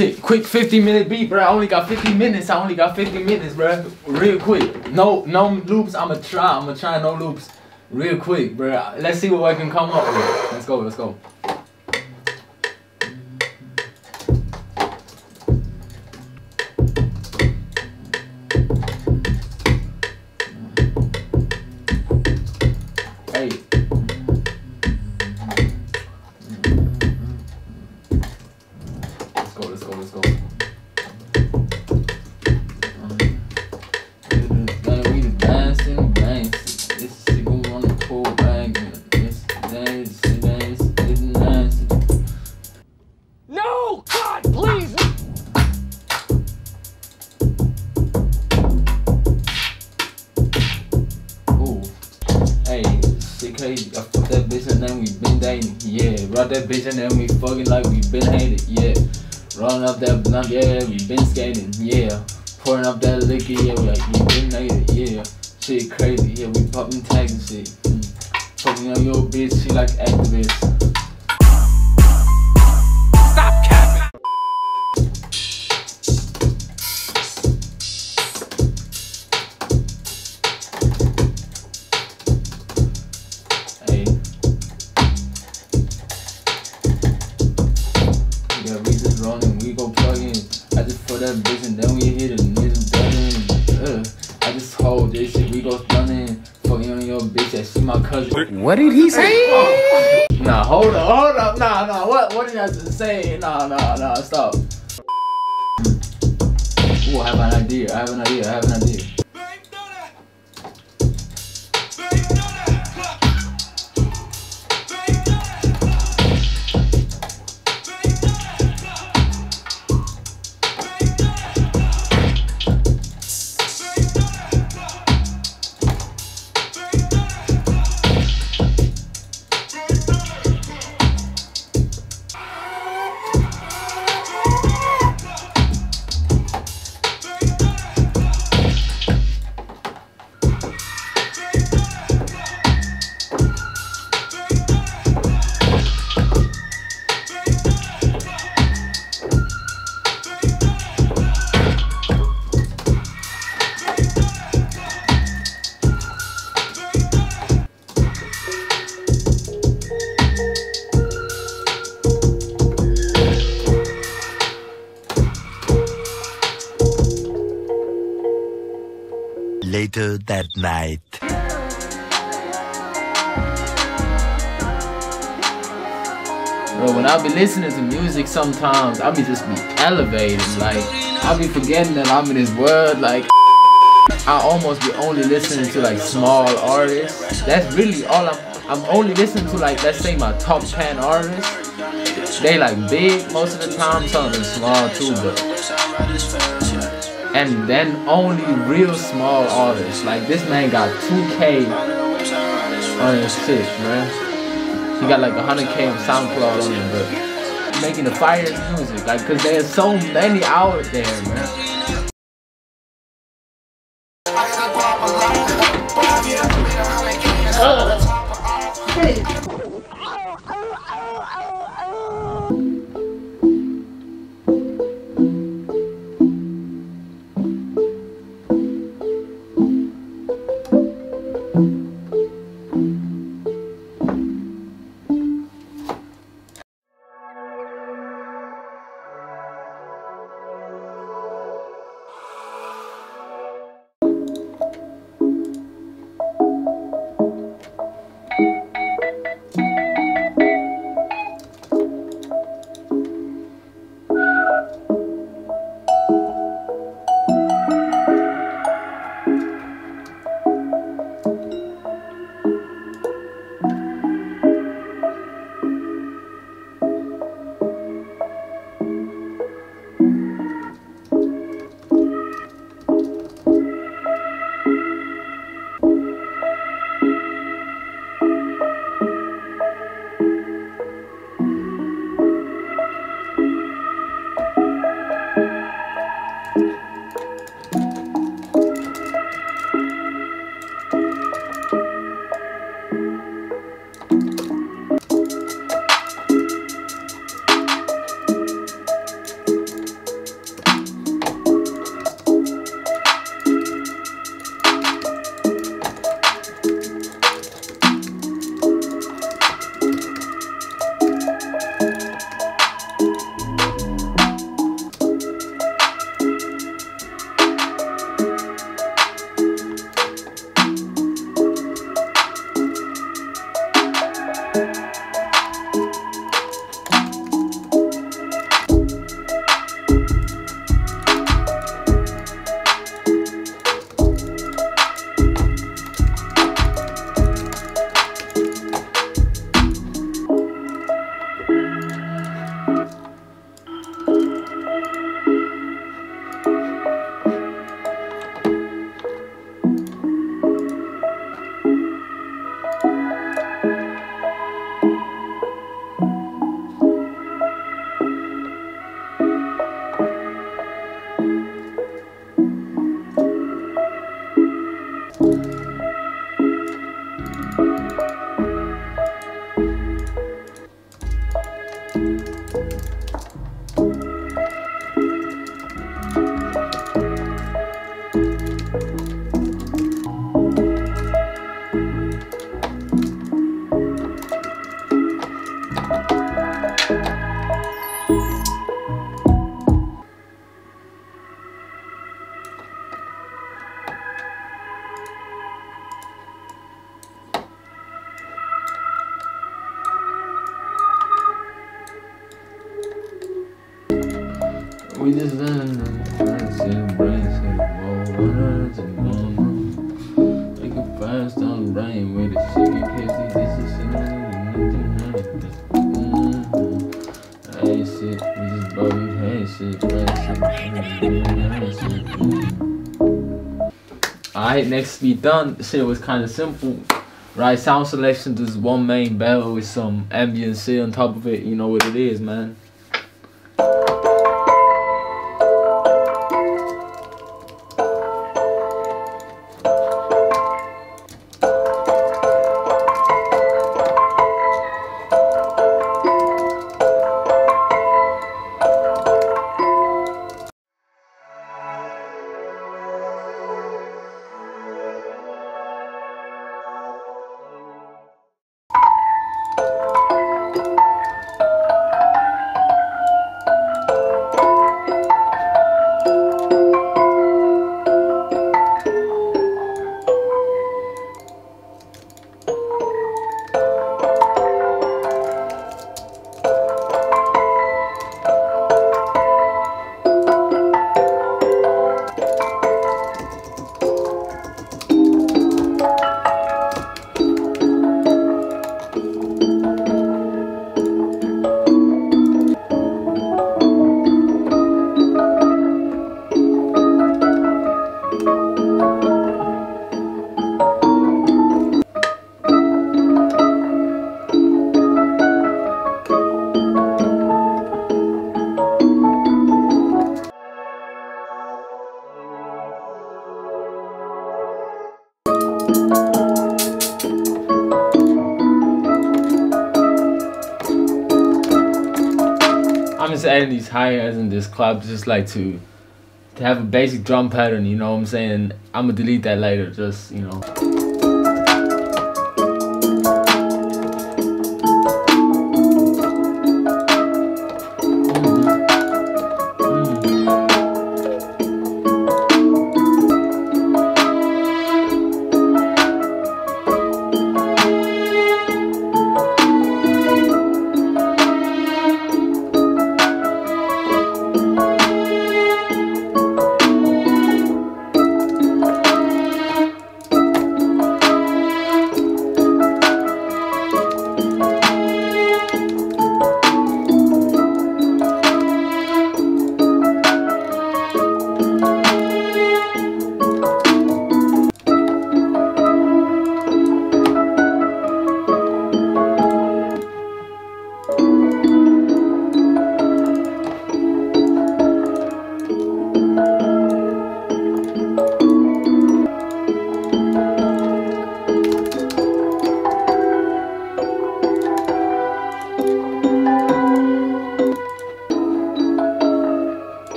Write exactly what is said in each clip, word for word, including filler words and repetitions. shit, quick fifty minute beat, bro. I only got fifty minutes. I only got fifty minutes, bro. Real quick. No, no loops. I'ma try. I'ma try no loops. Real quick, bro. Let's see what I can come up with. Let's go. Let's go. That bitch and then we fucking like we been hated, yeah. Rolling up that blunt, yeah, we been skating, yeah. Pouring up that liquor, yeah, we like we been hated, yeah. Shit crazy, yeah, we popping tags and shit. Mm. Fucking on your bitch, she like activist. Stop capping. Hey. We go plug in. I just put that bitch and then we hit the niggas done. Uh, I just hold this shit. We go stunning. Fucking on your bitch. That she my cousin. What did he say? Oh. Nah, hold up, hold up. Nah, nah. What? What did I just say? Nah, nah, nah. Stop. Ooh, I have an idea. I have an idea. I have an idea. Later that night. Bro, when I be listening to music sometimes, I be just be elevated. Like, I be forgetting that I'm in this world. Like, I almost be only listening to, like, small artists. That's really all I'm... I'm only listening to, like, let's say my top ten artists. They, like, big most of the time. Some of them small, too, but... and then only real small artists. Like, this man got two K on his shit, man. He got like one hundred K on SoundCloud on him, but making the fire music, like, cause there's so many out there, man. We just done friends and brains and words and bones. Like a five stone brain with a sugar case. This is nothing. I ain't shit. We just blow your head shit. Alright, next we done. The shit was kind of simple. Right, sound selection, just one main battle with some ambient shit on top of it. You know what it is, man. I'm just adding these hi-hats in this club just like to to have a basic drum pattern, you know what I'm saying? I'm gonna delete that later, just, you know.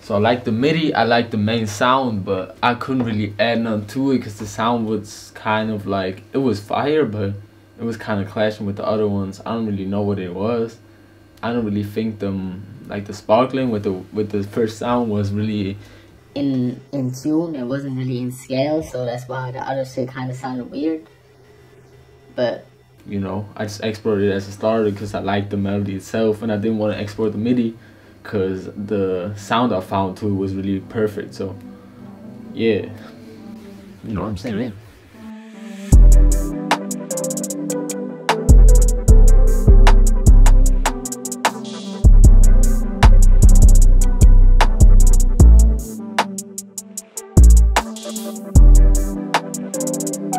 So I like the MIDI, I like the main sound, but I couldn't really add nothing to it because the sound was kind of like, it was fire, but it was kind of clashing with the other ones. I don't really know what it was. I don't really think them, like the sparkling with the with the first sound was really in in tune. It wasn't really in scale, so that's why the other shit kind of sounded weird. But you know, I just exported it as a starter because I liked the melody itself, and I didn't want to export the MIDI. Because the sound I found too was really perfect, so yeah. You know what I'm saying, man? Yeah.